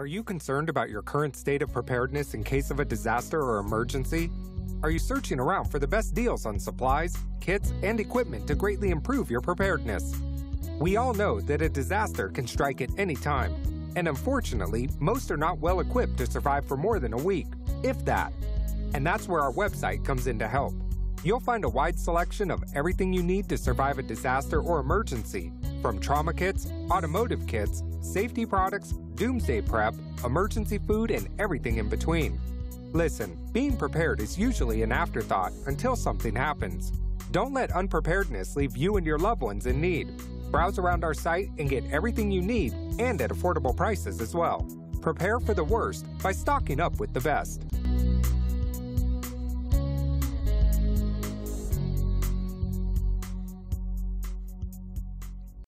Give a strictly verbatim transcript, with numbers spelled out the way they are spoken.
Are you concerned about your current state of preparedness in case of a disaster or emergency? Are you searching around for the best deals on supplies, kits, and equipment to greatly improve your preparedness? We all know that a disaster can strike at any time, and unfortunately, most are not well equipped to survive for more than a week, if that. And that's where our website comes in to help. You'll find a wide selection of everything you need to survive a disaster or emergency, from trauma kits, automotive kits, safety products, doomsday prep, emergency food, and everything in between. Listen, being prepared is usually an afterthought until something happens. Don't let unpreparedness leave you and your loved ones in need. Browse around our site and get everything you need and at affordable prices as well. Prepare for the worst by stocking up with the best.